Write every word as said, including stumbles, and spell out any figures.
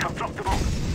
We have dropped them off.